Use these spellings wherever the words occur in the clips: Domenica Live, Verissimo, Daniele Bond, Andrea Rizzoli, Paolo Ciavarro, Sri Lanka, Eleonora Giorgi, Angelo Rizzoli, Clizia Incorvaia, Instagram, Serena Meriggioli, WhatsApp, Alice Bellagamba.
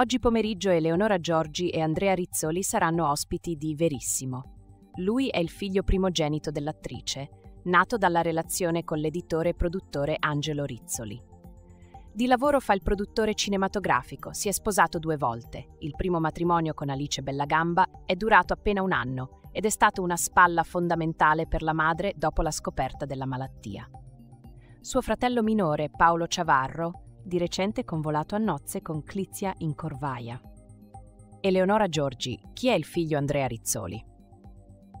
Oggi pomeriggio Eleonora Giorgi e Andrea Rizzoli saranno ospiti di Verissimo. Lui è il figlio primogenito dell'attrice, nato dalla relazione con l'editore e produttore Angelo Rizzoli. Di lavoro fa il produttore cinematografico, si è sposato 2 volte. Il primo matrimonio con Alice Bellagamba è durato appena 1 anno ed è stato una spalla fondamentale per la madre dopo la scoperta della malattia. Suo fratello minore, Paolo Ciavarro, di recente convolato a nozze con Clizia Incorvaia. Eleonora Giorgi, chi è il figlio Andrea Rizzoli?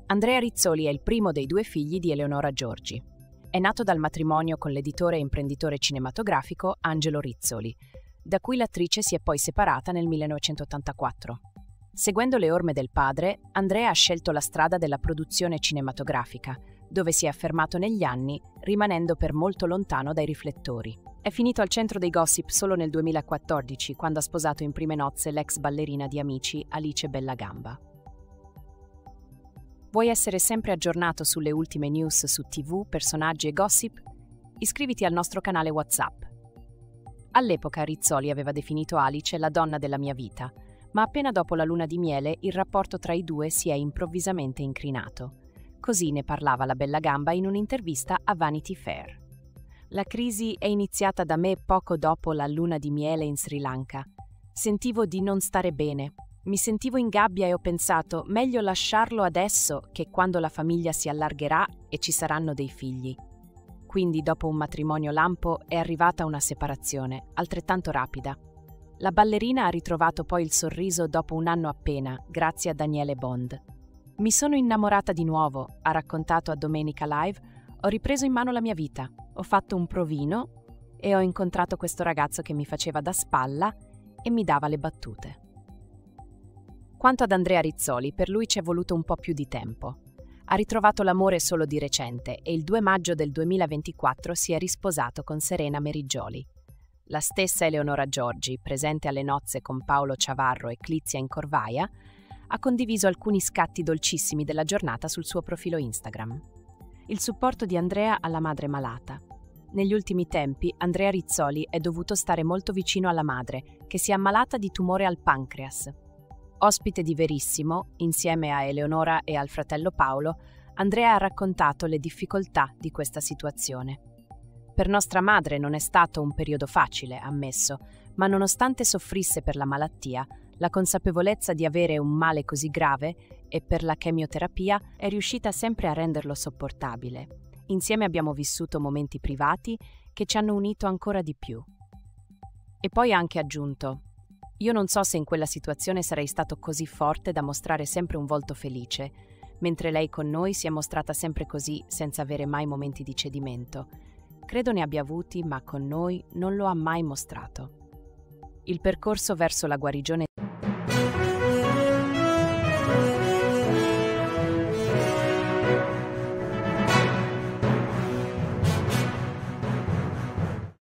Andrea Rizzoli è il primo dei 2 figli di Eleonora Giorgi. È nato dal matrimonio con l'editore e imprenditore cinematografico Angelo Rizzoli, da cui l'attrice si è poi separata nel 1984. Seguendo le orme del padre, Andrea ha scelto la strada della produzione cinematografica, dove si è affermato negli anni, rimanendo per molto lontano dai riflettori. È finito al centro dei gossip solo nel 2014, quando ha sposato in prime nozze l'ex ballerina di Amici, Alice Bellagamba. Vuoi essere sempre aggiornato sulle ultime news su TV, personaggi e gossip? Iscriviti al nostro canale WhatsApp. All'epoca Rizzoli aveva definito Alice la donna della mia vita, ma appena dopo la luna di miele il rapporto tra i 2 si è improvvisamente incrinato. Così ne parlava la Bellagamba in un'intervista a Vanity Fair. La crisi è iniziata da me poco dopo la luna di miele in Sri Lanka. Sentivo di non stare bene. Mi sentivo in gabbia e ho pensato, meglio lasciarlo adesso che quando la famiglia si allargherà e ci saranno dei figli. Quindi dopo un matrimonio lampo è arrivata una separazione, altrettanto rapida. La ballerina ha ritrovato poi il sorriso dopo 1 anno appena, grazie a Daniele Bond. Mi sono innamorata di nuovo, ha raccontato a Domenica Live, ho ripreso in mano la mia vita, ho fatto un provino e ho incontrato questo ragazzo che mi faceva da spalla e mi dava le battute. Quanto ad Andrea Rizzoli, per lui c'è voluto un po' più di tempo. Ha ritrovato l'amore solo di recente e il 2 maggio del 2024 si è risposato con Serena Meriggioli. La stessa Eleonora Giorgi, presente alle nozze con Paolo Ciavarro e Clizia Incorvaia, ha condiviso alcuni scatti dolcissimi della giornata sul suo profilo Instagram. Il supporto di Andrea alla madre malata. Negli ultimi tempi Andrea Rizzoli è dovuto stare molto vicino alla madre, che si è ammalata di tumore al pancreas. Ospite di Verissimo, insieme a Eleonora e al fratello Paolo, Andrea ha raccontato le difficoltà di questa situazione. Per nostra madre non è stato un periodo facile, ammesso, ma nonostante soffrisse per la malattia, la consapevolezza di avere un male così grave e per la chemioterapia è riuscita sempre a renderlo sopportabile. Insieme abbiamo vissuto momenti privati che ci hanno unito ancora di più. E poi ha anche aggiunto: io non so se in quella situazione sarei stato così forte da mostrare sempre un volto felice, mentre lei con noi si è mostrata sempre così senza avere mai momenti di cedimento. Credo ne abbia avuti, ma con noi non lo ha mai mostrato. Il percorso verso la guarigione